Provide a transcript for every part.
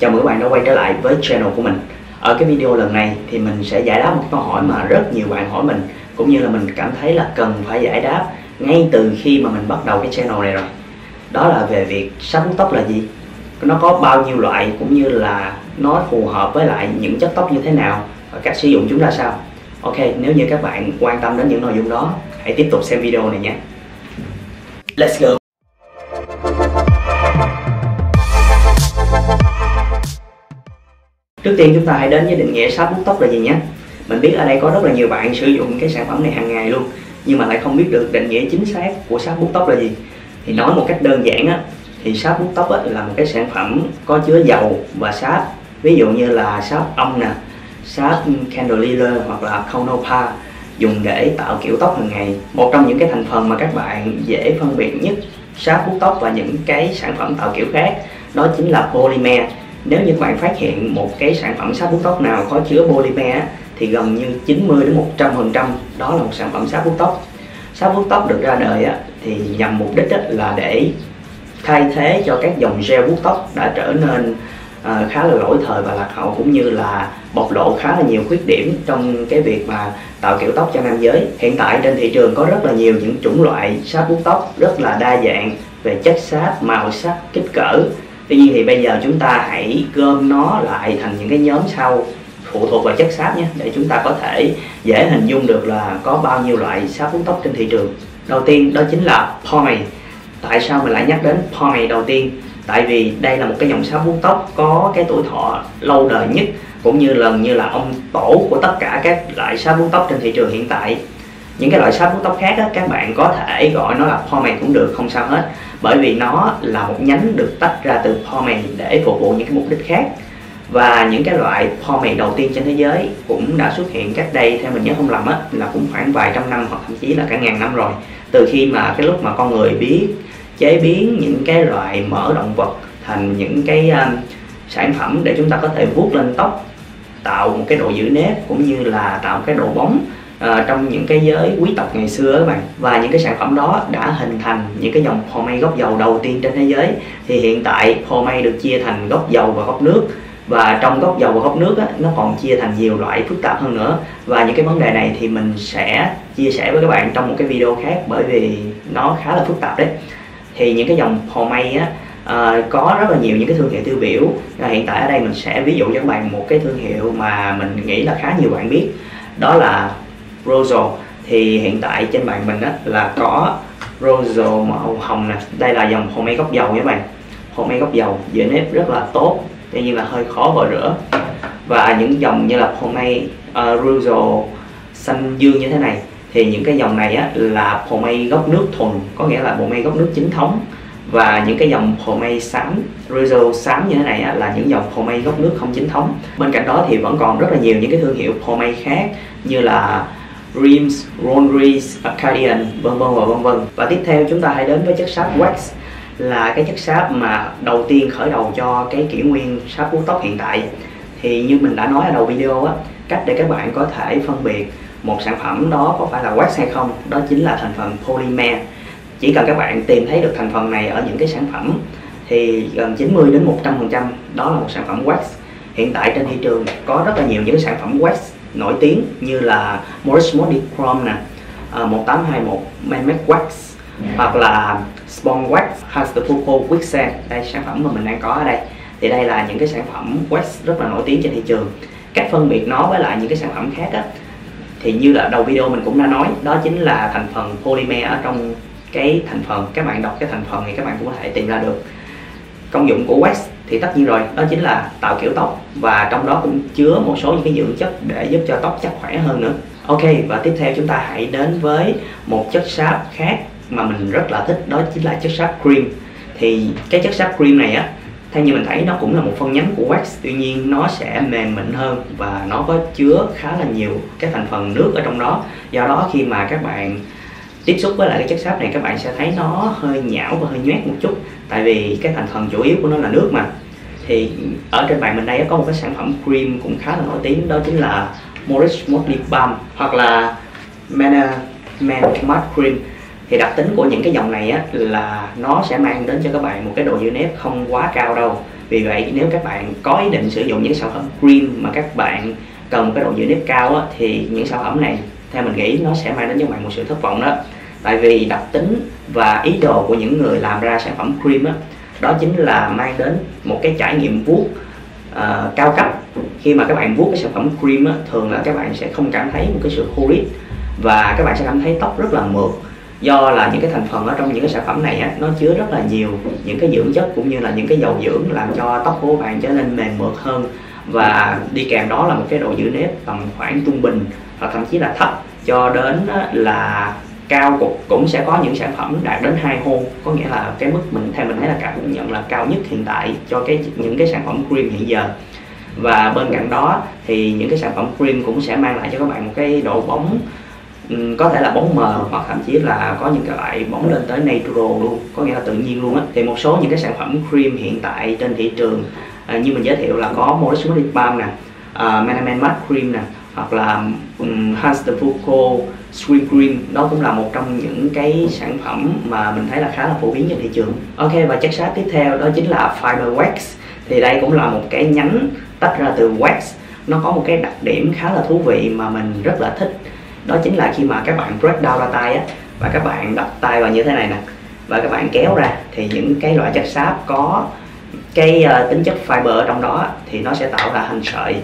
Chào mừng các bạn đã quay trở lại với channel của mình. Ở cái video lần này thì mình sẽ giải đáp một câu hỏi mà rất nhiều bạn hỏi mình, cũng như là mình cảm thấy là cần phải giải đáp ngay từ khi mà mình bắt đầu cái channel này rồi. Đó là về việc sáp uốn tóc là gì, nó có bao nhiêu loại, cũng như là nó phù hợp với lại những chất tóc như thế nào và cách sử dụng chúng ra sao. Ok, nếu như các bạn quan tâm đến những nội dung đó, hãy tiếp tục xem video này nhé. Let's go. Trước tiên chúng ta hãy đến với định nghĩa sáp uốn tóc là gì nhé. Mình biết ở đây có rất là nhiều bạn sử dụng cái sản phẩm này hàng ngày luôn, nhưng mà lại không biết được định nghĩa chính xác của sáp uốn tóc là gì. Thì nói một cách đơn giản á, thì sáp uốn tóc là một cái sản phẩm có chứa dầu và sáp. Ví dụ như là sáp ong nè, sáp candelilla hoặc là conopa, dùng để tạo kiểu tóc hàng ngày. Một trong những cái thành phần mà các bạn dễ phân biệt nhất sáp uốn tóc và những cái sản phẩm tạo kiểu khác, đó chính là polymer. Nếu như các bạn phát hiện một cái sản phẩm sáp uốn tóc nào có chứa polymer thì gần như 90 đến 100% đó là một sản phẩm sáp uốn tóc. Sáp uốn tóc được ra đời thì nhằm mục đích là để thay thế cho các dòng gel vuốt tóc đã trở nên khá là lỗi thời và lạc hậu, cũng như là bộc lộ khá là nhiều khuyết điểm trong cái việc mà tạo kiểu tóc cho nam giới. Hiện tại trên thị trường có rất là nhiều những chủng loại sáp vuốt tóc rất là đa dạng về chất sáp, màu sắc, kích cỡ. Tuy nhiên thì bây giờ chúng ta hãy gom nó lại thành những cái nhóm sau phụ thuộc vào chất sáp nhé, để chúng ta có thể dễ hình dung được là có bao nhiêu loại sáp uốn tóc trên thị trường. Đầu tiên đó chính là pomade. Tại sao mình lại nhắc đến pomade đầu tiên? Tại vì đây là một cái dòng sáp uốn tóc có cái tuổi thọ lâu đời nhất, cũng như là ông tổ của tất cả các loại sáp uốn tóc trên thị trường hiện tại. Những cái loại sáp uốn tóc khác đó, các bạn có thể gọi nó là pomade cũng được, không sao hết, bởi vì nó là một nhánh được tách ra từ pomade để phục vụ những cái mục đích khác. Và những cái loại pomade đầu tiên trên thế giới cũng đã xuất hiện cách đây, theo mình nhớ không lầm là cũng khoảng vài trăm năm hoặc thậm chí là cả ngàn năm rồi, từ khi mà cái lúc mà con người biết chế biến những cái loại mỡ động vật thành những cái sản phẩm để chúng ta có thể vuốt lên tóc, tạo một cái độ giữ nếp cũng như là tạo cái độ bóng trong những cái giới quý tộc ngày xưa các bạn. Và những cái sản phẩm đó đã hình thành những cái dòng pomade gốc dầu đầu tiên trên thế giới. Thì hiện tại pomade được chia thành gốc dầu và gốc nước, và trong gốc dầu và gốc nước nó còn chia thành nhiều loại phức tạp hơn nữa. Và những cái vấn đề này thì mình sẽ chia sẻ với các bạn trong một cái video khác, bởi vì nó khá là phức tạp đấy. Thì những cái dòng pomade có rất là nhiều những cái thương hiệu tiêu biểu. Hiện tại ở đây mình sẽ ví dụ cho các bạn một cái thương hiệu mà mình nghĩ là khá nhiều bạn biết, đó là Rosol. Thì hiện tại trên bàn mình là có Rosol màu hồng nè. Đây là dòng pomade gốc dầu nha các bạn. Pomade gốc dầu giữ nếp rất là tốt, tuy nhiên là hơi khó vò rửa. Và những dòng như là pomade Rosol xanh dương như thế này, thì những cái dòng này là pomade gốc nước thuần, có nghĩa là pomade gốc nước chính thống. Và những cái dòng pomade xám, Rosol xám như thế này là những dòng pomade gốc nước không chính thống. Bên cạnh đó thì vẫn còn rất là nhiều những cái thương hiệu pomade khác như là Dreams, Ronriese, Cardian, vân vân và vân vân. Và tiếp theo chúng ta hãy đến với chất sáp wax, là cái chất sáp mà đầu tiên khởi đầu cho cái kỷ nguyên sáp uốn tóc hiện tại. Thì như mình đã nói ở đầu video cách để các bạn có thể phân biệt một sản phẩm đó có phải là wax hay không, đó chính là thành phần polymer. Chỉ cần các bạn tìm thấy được thành phần này ở những cái sản phẩm thì gần 90 đến 100% đó là một sản phẩm wax. Hiện tại trên thị trường có rất là nhiều những sản phẩm wax nổi tiếng như là Morris Modig Balm nè, 1821 Manic Wax hoặc là Spawn Wax, Has the Co Wixen. Đây sản phẩm mà mình đang có ở đây. Thì đây là những cái sản phẩm wax rất là nổi tiếng trên thị trường. Cách phân biệt nó với lại những cái sản phẩm khác thì như là đầu video mình cũng đã nói, đó chính là thành phần polymer ở trong cái thành phần. Các bạn đọc cái thành phần thì các bạn cũng có thể tìm ra được. Công dụng của wax thì tất nhiên rồi, đó chính là tạo kiểu tóc, và trong đó cũng chứa một số những cái dưỡng chất để giúp cho tóc chắc khỏe hơn nữa. Ok, và tiếp theo chúng ta hãy đến với một chất sáp khác mà mình rất là thích, đó chính là chất sáp cream. Thì cái chất sáp cream này theo như mình thấy nó cũng là một phân nhánh của wax, tuy nhiên nó sẽ mềm mịn hơn và nó có chứa khá là nhiều cái thành phần nước ở trong đó. Do đó khi mà các bạn tiếp xúc với lại cái chất sáp này, các bạn sẽ thấy nó hơi nhão và hơi nhoét một chút, tại vì cái thành phần chủ yếu của nó là nước mà. Thì ở trên bàn mình đây có một cái sản phẩm cream cũng khá là nổi tiếng, đó chính là Morris Modig Balm hoặc là Manaman Matte Cream. Thì đặc tính của những cái dòng này là nó sẽ mang đến cho các bạn một cái độ giữ nếp không quá cao đâu, Vì vậy nếu các bạn có ý định sử dụng những sản phẩm cream mà các bạn cần một cái độ giữ nếp cao á, thì những sản phẩm này theo mình nghĩ nó sẽ mang đến cho bạn một sự thất vọng đó. Tại vì đặc tính và ý đồ của những người làm ra sản phẩm cream á, đó chính là mang đến một cái trải nghiệm vuốt cao cấp. Khi mà các bạn vuốt cái sản phẩm cream á, thường là các bạn sẽ không cảm thấy một cái sự khô rít và các bạn sẽ cảm thấy tóc rất là mượt. Do là những cái thành phần ở trong những cái sản phẩm này á, nó chứa rất là nhiều những cái dưỡng chất cũng như là những cái dầu dưỡng làm cho tóc của bạn trở nên mềm mượt hơn, và đi kèm đó là một cái độ giữ nếp tầm khoảng trung bình hoặc thậm chí là thấp cho đến là cao. Cũng sẽ có những sản phẩm đạt đến 2 hôn, có nghĩa là cái mức mình theo mình thấy là cảm nhận là cao nhất hiện tại cho những cái sản phẩm cream hiện giờ. Và bên cạnh đó thì những cái sản phẩm cream cũng sẽ mang lại cho các bạn một cái độ bóng, có thể là bóng mờ hoặc thậm chí là có những cái loại bóng lên tới natural luôn, có nghĩa là tự nhiên luôn á. Thì một số những cái sản phẩm cream hiện tại trên thị trường như mình giới thiệu là có Morris Modig Balm nè, Manaman Matte Cream nè, hoặc là Hans de Foucault Green. Đó cũng là một trong những cái sản phẩm mà mình thấy là khá là phổ biến trên thị trường. Ok, và chất sáp tiếp theo đó chính là Fiber Wax. Thì đây cũng là một cái nhánh tách ra từ wax. Nó có một cái đặc điểm khá là thú vị mà mình rất là thích. Đó chính là khi mà các bạn break down ra tay á, và các bạn đập tay vào như thế này nè, và các bạn kéo ra, thì những cái loại chất sáp có cái tính chất fiber ở trong đó thì nó sẽ tạo ra hình sợi.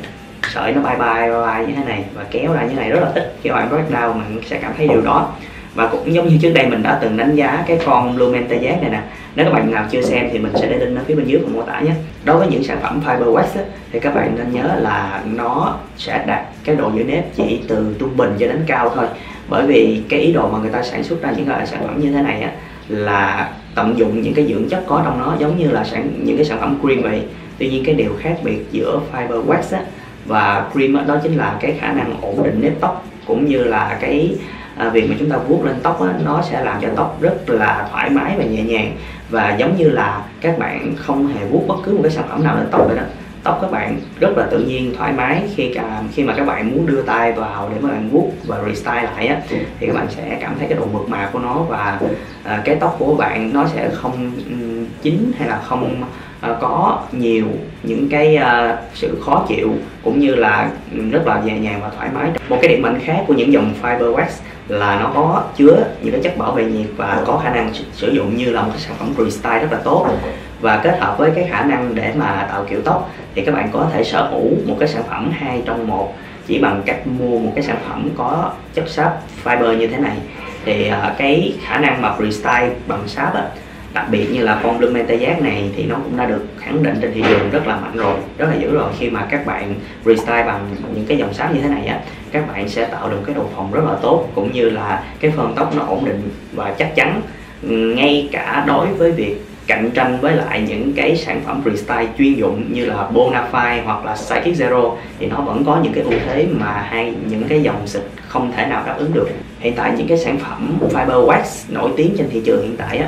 Sợi nó bay bay như thế này và kéo ra như thế này, rất là thích. Khi bạn break down mình sẽ cảm thấy điều đó. Và cũng giống như trước đây mình đã từng đánh giá cái con Blumaan Tê Giác này nè. Nếu các bạn nào chưa xem thì mình sẽ để link ở phía bên dưới phần mô tả nhé. Đối với những sản phẩm Fiber Wax á, thì các bạn nên nhớ là nó sẽ đạt cái độ giữ nếp chỉ từ trung bình cho đến cao thôi. Bởi vì cái ý đồ mà người ta sản xuất ra những loại sản phẩm như thế này á, là tận dụng những cái dưỡng chất có trong nó, giống như là những cái sản phẩm cream vậy. Tuy nhiên cái điều khác biệt giữa Fiber Wax á, và cream đó chính là cái khả năng ổn định nếp tóc, cũng như là cái việc mà chúng ta vuốt lên tóc đó, nó sẽ làm cho tóc rất là thoải mái và nhẹ nhàng, và giống như là các bạn không hề vuốt bất cứ một cái sản phẩm nào lên tóc nữa đó. Tóc các bạn rất là tự nhiên, thoải mái. Khi mà các bạn muốn đưa tay vào để mà bạn vuốt và restyle lại á, thì các bạn sẽ cảm thấy cái độ mượt mà của nó, và cái tóc của bạn nó sẽ không chín hay là không có nhiều những cái sự khó chịu, cũng như là rất là nhẹ nhàng và thoải mái. Một cái điểm mạnh khác của những dòng Fiber Wax là nó có chứa những cái chất bảo vệ nhiệt và có khả năng sử dụng như là một cái sản phẩm restyle rất là tốt. Và kết hợp với cái khả năng để mà tạo kiểu tóc thì các bạn có thể sở hữu một cái sản phẩm 2 trong 1 chỉ bằng cách mua một cái sản phẩm có chất sáp fiber như thế này. Thì cái khả năng mà restyle bằng sáp á, đặc biệt như là con Blumaan Tê Giác này, thì nó cũng đã được khẳng định trên thị trường rất là mạnh rồi, rất là dữ rồi. Khi mà các bạn restyle bằng những cái dòng sáp như thế này á, các bạn sẽ tạo được cái độ phồng rất là tốt, cũng như là cái phần tóc nó ổn định và chắc chắn, ngay cả đối với việc cạnh tranh với lại những cái sản phẩm restyle chuyên dụng như là Bonafide hoặc là Slick Zero, thì nó vẫn có những cái ưu thế mà những cái dòng xịt không thể nào đáp ứng được. Hiện tại những cái sản phẩm Fiber Wax nổi tiếng trên thị trường hiện tại á,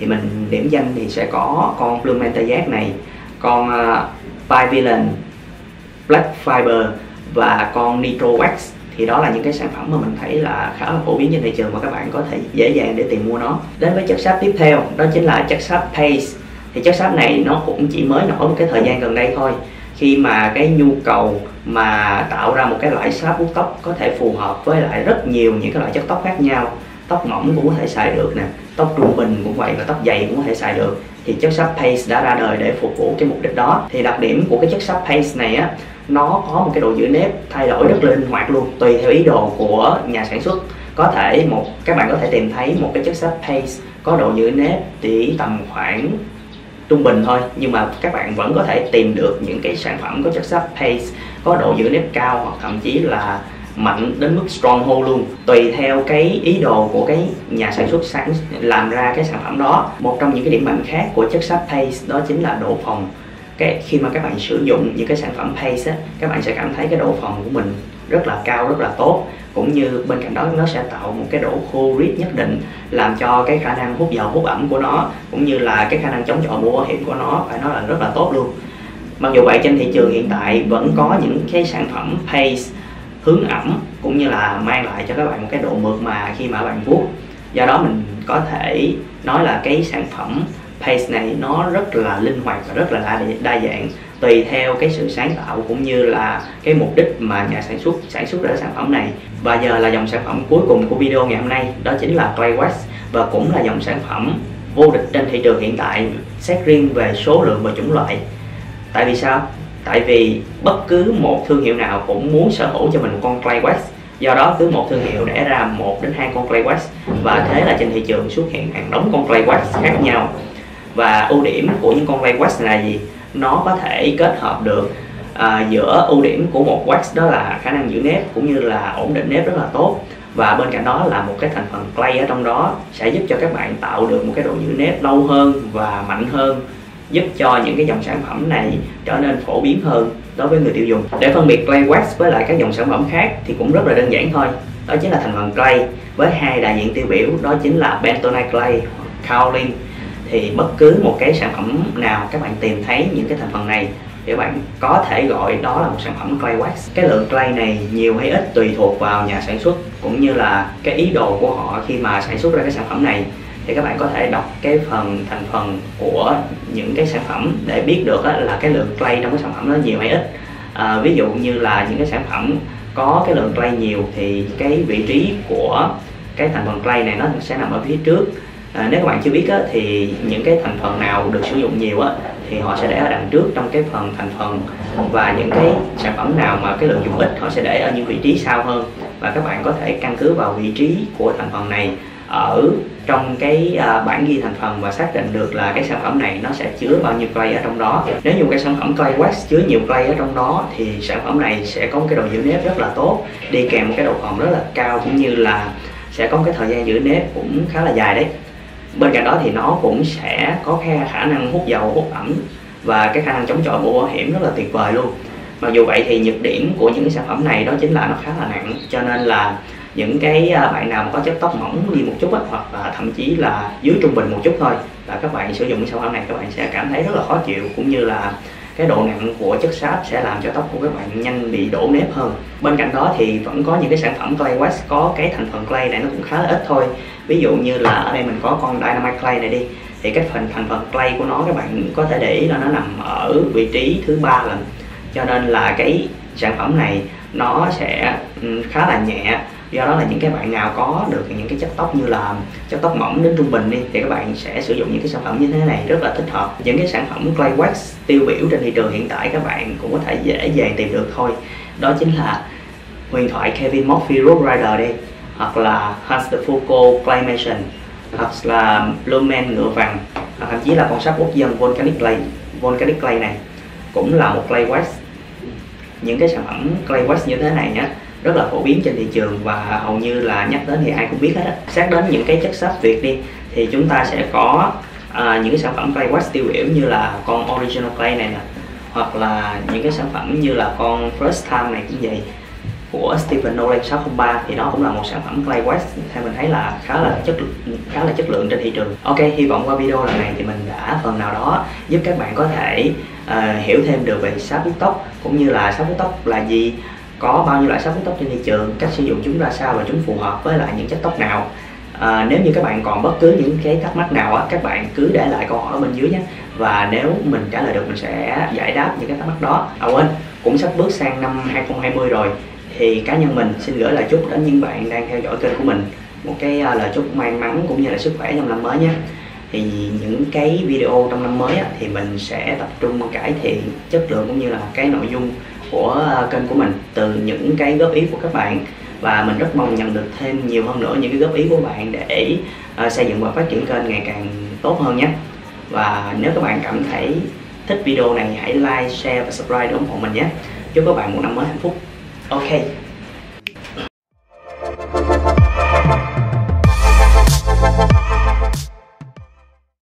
thì mình điểm danh thì sẽ có con Blumaan Tê Giác này, con Bivillain Black Fiber và con Nitro Wax. Thì đó là những cái sản phẩm mà mình thấy là khá là phổ biến trên thị trường và các bạn có thể dễ dàng để tìm mua nó. Đến với chất sáp tiếp theo, đó chính là chất sáp Paste. Thì chất sáp này nó cũng chỉ mới nổi một cái thời gian gần đây thôi, khi mà cái nhu cầu mà tạo ra một cái loại sáp vuốt tóc có thể phù hợp với lại rất nhiều những cái loại chất tóc khác nhau. Tóc mỏng cũng có thể xài được nè, tóc trung bình cũng vậy, và tóc dày cũng có thể xài được. Thì chất sáp Paste đã ra đời để phục vụ cái mục đích đó. Thì đặc điểm của cái chất sáp Paste này á, nó có một cái độ giữ nếp thay đổi rất là linh hoạt luôn, tùy theo ý đồ của nhà sản xuất. Có thể các bạn có thể tìm thấy một cái chất sáp Paste có độ giữ nếp chỉ tầm khoảng trung bình thôi, nhưng mà các bạn vẫn có thể tìm được những cái sản phẩm có chất sáp Paste có độ giữ nếp cao hoặc thậm chí là mạnh đến mức stronghold luôn, tùy theo cái ý đồ của cái nhà sản xuất làm ra cái sản phẩm đó. Một trong những cái điểm mạnh khác của chất sáp Paste đó chính là độ phồng. Khi mà các bạn sử dụng những cái sản phẩm Paste á, các bạn sẽ cảm thấy cái độ phồng của mình rất là cao, rất là tốt, cũng như bên cạnh đó nó sẽ tạo một cái độ khô rít nhất định, làm cho cái khả năng hút dầu, hút ẩm của nó cũng như là cái khả năng chống chọi mũ bảo hiểm của nó phải nói là rất là tốt luôn. Mặc dù vậy, trên thị trường hiện tại vẫn có những cái sản phẩm Paste hướng ẩm cũng như là mang lại cho các bạn một cái độ mượt mà khi mà bạn vuốt. Do đó mình có thể nói là cái sản phẩm paste này nó rất là linh hoạt và rất là đa dạng, tùy theo cái sự sáng tạo cũng như là cái mục đích mà nhà sản xuất ra sản phẩm này. Và giờ là dòng sản phẩm cuối cùng của video ngày hôm nay, đó chính là Clay Wax, và cũng là dòng sản phẩm vô địch trên thị trường hiện tại, xét riêng về số lượng và chủng loại. Tại vì sao? Tại vì bất cứ một thương hiệu nào cũng muốn sở hữu cho mình một con Clay Wax. Do đó cứ một thương hiệu đẻ ra 1 đến 2 con Clay Wax, và thế là trên thị trường xuất hiện hàng đống con Clay Wax khác nhau. Và ưu điểm của những con Clay Wax là gì? Nó có thể kết hợp được giữa ưu điểm của một wax, đó là khả năng giữ nếp cũng như là ổn định nếp rất là tốt, và bên cạnh đó là một cái thành phần clay ở trong đó sẽ giúp cho các bạn tạo được một cái độ giữ nếp lâu hơn và mạnh hơn, giúp cho những cái dòng sản phẩm này trở nên phổ biến hơn đối với người tiêu dùng. Để phân biệt clay wax với lại các dòng sản phẩm khác thì cũng rất là đơn giản thôi, đó chính là thành phần clay với 2 đại diện tiêu biểu, đó chính là bentonite clay, kaolin. Thì bất cứ một cái sản phẩm nào các bạn tìm thấy những cái thành phần này thì các bạn có thể gọi đó là một sản phẩm clay wax. Cái lượng clay này nhiều hay ít tùy thuộc vào nhà sản xuất cũng như là cái ý đồ của họ khi mà sản xuất ra cái sản phẩm này. Thì các bạn có thể đọc cái phần thành phần của những cái sản phẩm để biết được là cái lượng clay trong cái sản phẩm nó nhiều hay ít. Ví dụ như là những cái sản phẩm có cái lượng clay nhiều thì cái vị trí của cái thành phần clay này nó sẽ nằm ở phía trước. Nếu các bạn chưa biết thì những cái thành phần nào được sử dụng nhiều thì họ sẽ để ở đằng trước trong cái phần thành phần, và những cái sản phẩm nào mà cái lượng dùng ít họ sẽ để ở những vị trí sau hơn. Và các bạn có thể căn cứ vào vị trí của thành phần này ở trong cái bảng ghi thành phần và xác định được là cái sản phẩm này nó sẽ chứa bao nhiêu clay ở trong đó. Nếu như cái sản phẩm clay wax chứa nhiều clay ở trong đó thì sản phẩm này sẽ có một cái độ giữ nếp rất là tốt, đi kèm một cái độ phồng rất là cao, cũng như là sẽ có một cái thời gian giữ nếp cũng khá là dài đấy. Bên cạnh đó thì nó cũng sẽ có khả năng hút dầu, hút ẩm và cái khả năng chống chọi mũ bảo hiểm rất là tuyệt vời luôn. Mặc dù vậy thì nhược điểm của những cái sản phẩm này đó chính là nó khá là nặng, cho nên là những cái bạn nào mà có chất tóc mỏng đi một chút hoặc là thậm chí là dưới trung bình một chút thôi là các bạn sử dụng cái sản phẩm này các bạn sẽ cảm thấy rất là khó chịu, cũng như là cái độ nặng của chất sáp sẽ làm cho tóc của các bạn nhanh bị đổ nếp hơn. Bên cạnh đó thì vẫn có những cái sản phẩm clay wax có cái thành phần clay này nó cũng khá là ít thôi. Ví dụ như là ở đây mình có con Dynamite Clay này đi, thì cái thành phần clay của nó các bạn có thể để ý là nó nằm ở vị trí thứ 3 lần, cho nên là cái sản phẩm này nó sẽ khá là nhẹ. Do đó là những cái bạn nào có được những cái chất tóc như là chất tóc mỏng đến trung bình đi thì các bạn sẽ sử dụng những cái sản phẩm như thế này rất là thích hợp. Những cái sản phẩm clay wax tiêu biểu trên thị trường hiện tại các bạn cũng có thể dễ dàng tìm được thôi, đó chính là huyền thoại Kevin Murphy Road Rider đi, hoặc là Hans de Fuko Claymation, hoặc là Blumaan ngựa vàng, hoặc thậm chí là con sáp quốc dân volcanic clay. Volcanic clay này cũng là một clay wax. Những cái sản phẩm clay wax như thế này nhé rất là phổ biến trên thị trường và hầu như là nhắc đến thì ai cũng biết hết á. Xét đến những cái chất sáp Việt đi thì chúng ta sẽ có những cái sản phẩm clay wax tiêu biểu như là con Original Clay này nè, hoặc là những cái sản phẩm như là con First Time này cũng vậy, của Stephen Dolan 603, thì đó cũng là một sản phẩm clay wax theo mình thấy là khá là chất lượng trên thị trường. Ok, hy vọng qua video lần này thì mình đã phần nào đó giúp các bạn có thể hiểu thêm được về sáp vuốt tóc, cũng như là sáp vuốt tóc là gì, có bao nhiêu loại sáp vuốt tóc trên thị trường, cách sử dụng chúng ra sao và chúng phù hợp với lại những chất tóc nào. Nếu như các bạn còn bất cứ những cái thắc mắc nào các bạn cứ để lại câu hỏi ở bên dưới nhé, và nếu mình trả lời được mình sẽ giải đáp những cái thắc mắc đó. Quên, cũng sắp bước sang năm 2020 rồi thì cá nhân mình xin gửi lời chúc đến những bạn đang theo dõi kênh của mình một cái lời chúc may mắn cũng như là sức khỏe trong năm mới nhé. Thì những cái video trong năm mới thì mình sẽ tập trung cải thiện chất lượng cũng như là cái nội dung của kênh của mình từ những cái góp ý của các bạn, và mình rất mong nhận được thêm nhiều hơn nữa những cái góp ý của bạn để xây dựng và phát triển kênh ngày càng tốt hơn nhé. Và nếu các bạn cảm thấy thích video này hãy like, share và subscribe để ủng hộ mình nhé. Chúc các bạn một năm mới hạnh phúc. Ok.